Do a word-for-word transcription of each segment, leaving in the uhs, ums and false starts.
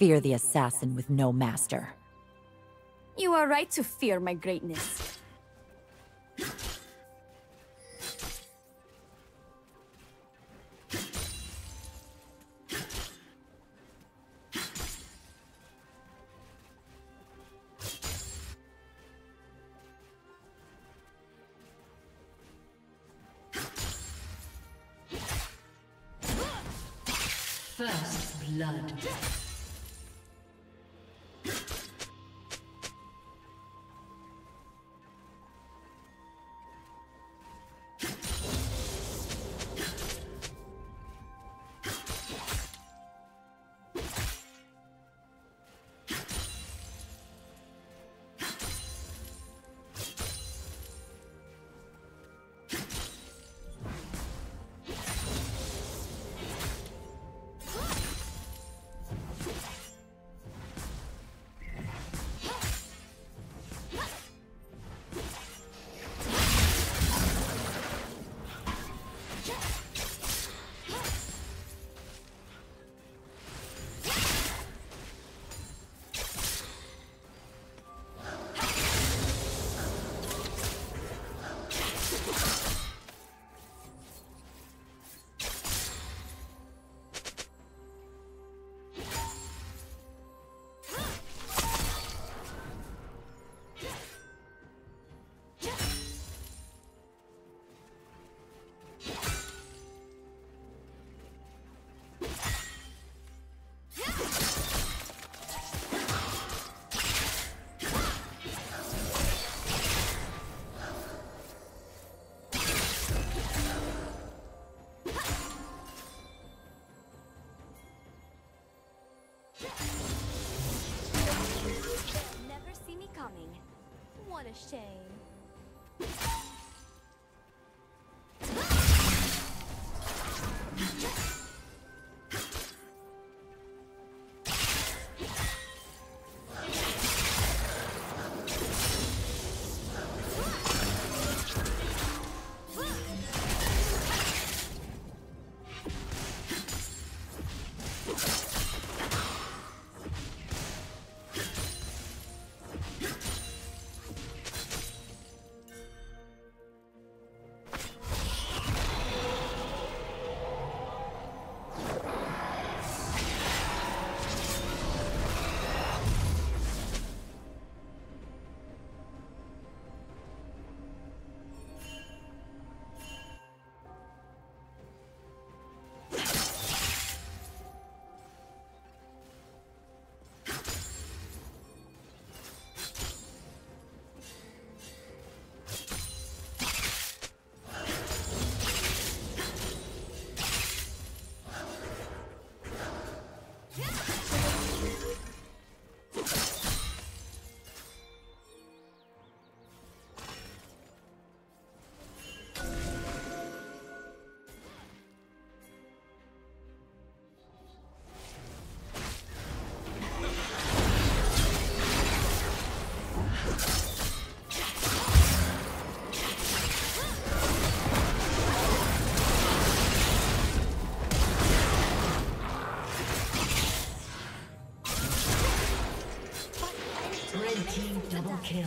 Fear the assassin with no master. You are right to fear my greatness. First blood. What a shame. Kill.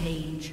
Page.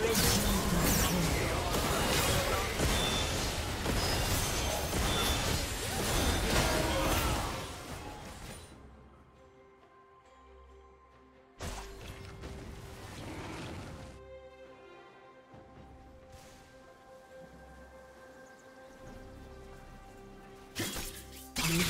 Red team double kill. Blue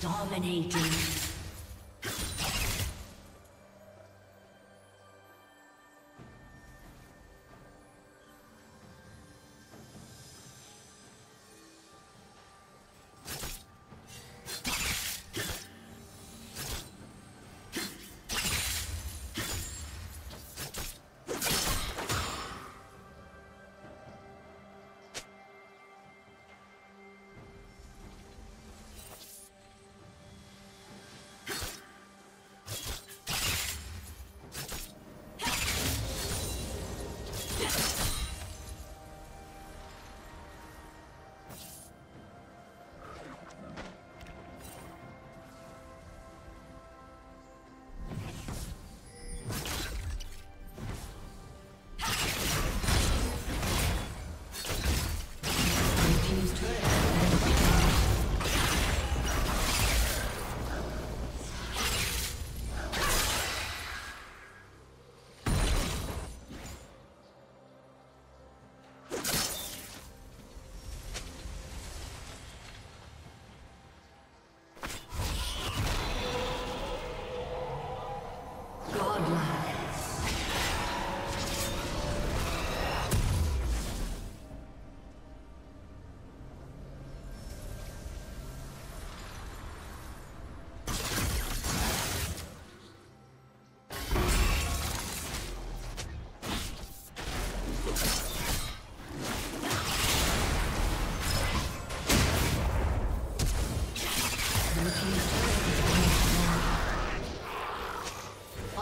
Dominating.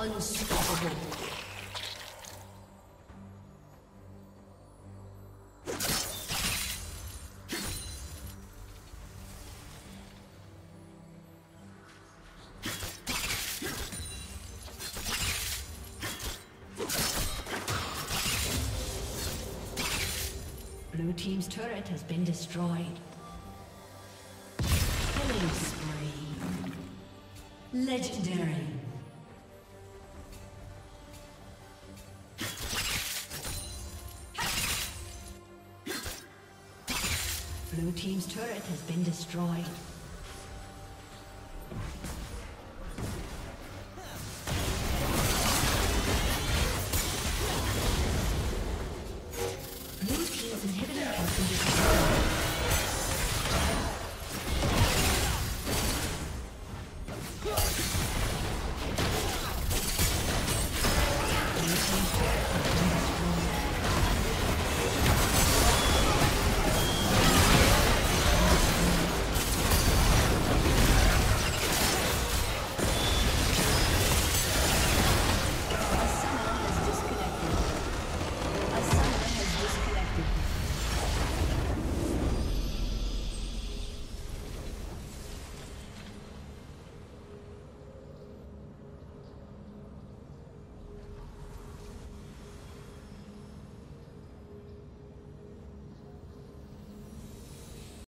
Unstoppable. Blue team's turret has been destroyed. Killing spree. Legendary. Blue team's turret has been destroyed.